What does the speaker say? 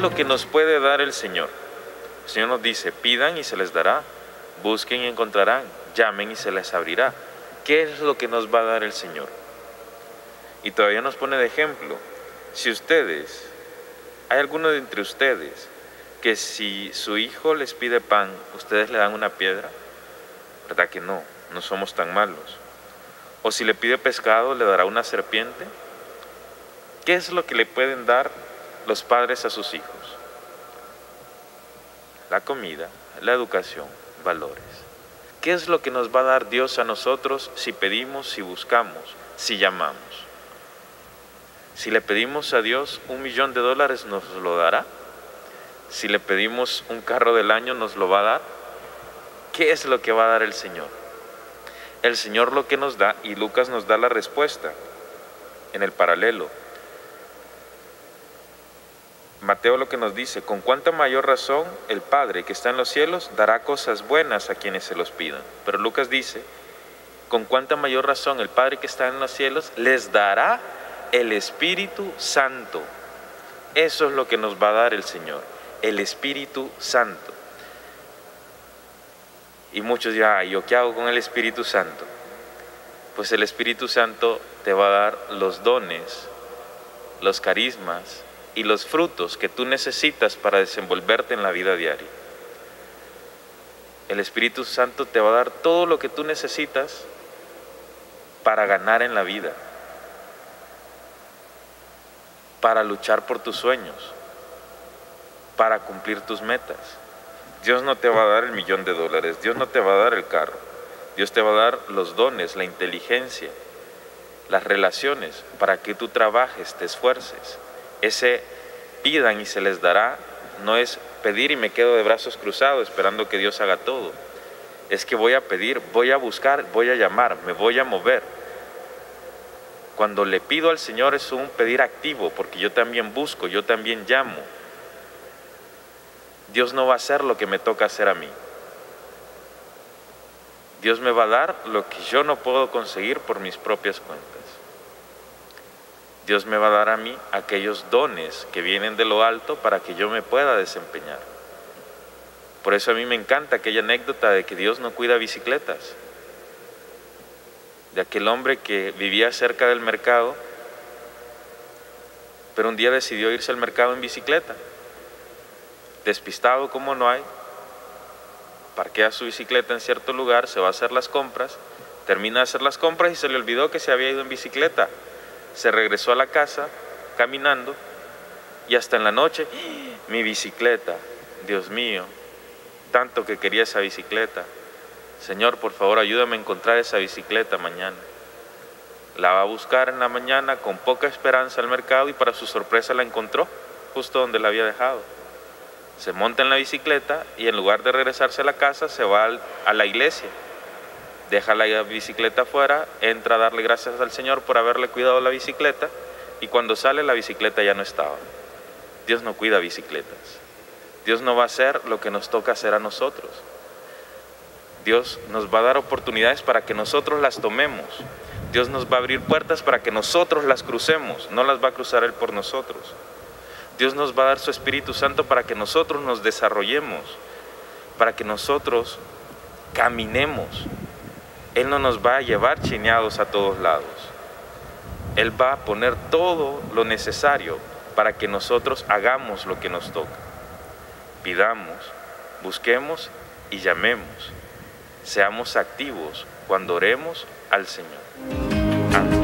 lo que nos puede dar el Señor? El Señor nos dice, pidan y se les dará, busquen y encontrarán, llamen y se les abrirá. ¿Qué es lo que nos va a dar el Señor? Y todavía nos pone de ejemplo, si ustedes, hay alguno de entre ustedes, que si su hijo les pide pan, ¿ustedes le dan una piedra? ¿Verdad que no? No somos tan malos. ¿O si le pide pescado, le dará una serpiente? ¿Qué es lo que le pueden dar los padres a sus hijos? La comida, la educación, valores. ¿Qué es lo que nos va a dar Dios a nosotros si pedimos, si buscamos, si llamamos? Si le pedimos a Dios $1.000.000, ¿nos lo dará? Si le pedimos un carro del año, ¿nos lo va a dar? ¿Qué es lo que va a dar el Señor? El Señor lo que nos da, y Lucas nos da la respuesta en el paralelo. Mateo lo que nos dice, con cuánta mayor razón el Padre que está en los cielos dará cosas buenas a quienes se los pidan. Pero Lucas dice, con cuánta mayor razón el Padre que está en los cielos les dará el Espíritu Santo. Eso es lo que nos va a dar el Señor. El Espíritu Santo. Y muchos dirán, ¿yo qué hago con el Espíritu Santo? Pues el Espíritu Santo te va a dar los dones, los carismas y los frutos que tú necesitas para desenvolverte en la vida diaria. El Espíritu Santo te va a dar todo lo que tú necesitas para ganar en la vida, para luchar por tus sueños, para cumplir tus metas. Dios no te va a dar el $1.000.000, Dios no te va a dar el carro, Dios te va a dar los dones, la inteligencia, las relaciones, para que tú trabajes, te esfuerces. Ese pidan y se les dará, no es pedir y me quedo de brazos cruzados esperando que Dios haga todo. Es que voy a pedir, voy a buscar, voy a llamar, me voy a mover. Cuando le pido al Señor es un pedir activo, porque yo también busco, yo también llamo. Dios no va a hacer lo que me toca hacer a mí. Dios me va a dar lo que yo no puedo conseguir por mis propias cuentas. Dios me va a dar a mí aquellos dones que vienen de lo alto para que yo me pueda desempeñar. Por eso a mí me encanta aquella anécdota de que Dios no cuida bicicletas. De aquel hombre que vivía cerca del mercado, pero un día decidió irse al mercado en bicicleta. Despistado como no hay, parquea su bicicleta en cierto lugar, se va a hacer las compras, termina de hacer las compras y se le olvidó que se había ido en bicicleta. Se regresó a la casa caminando y hasta en la noche, mi bicicleta, Dios mío, tanto que quería esa bicicleta. Señor, por favor, ayúdame a encontrar esa bicicleta mañana. La va a buscar en la mañana con poca esperanza al mercado y para su sorpresa la encontró justo donde la había dejado. Se monta en la bicicleta y en lugar de regresarse a la casa, se va a la iglesia. Deja la bicicleta afuera, entra a darle gracias al Señor por haberle cuidado la bicicleta y cuando sale la bicicleta ya no estaba. Dios no cuida bicicletas. Dios no va a hacer lo que nos toca hacer a nosotros. Dios nos va a dar oportunidades para que nosotros las tomemos. Dios nos va a abrir puertas para que nosotros las crucemos, no las va a cruzar Él por nosotros. Dios nos va a dar su Espíritu Santo para que nosotros nos desarrollemos, para que nosotros caminemos. Él no nos va a llevar chineados a todos lados. Él va a poner todo lo necesario para que nosotros hagamos lo que nos toca. Pidamos, busquemos y llamemos. Seamos activos cuando oremos al Señor. Amén.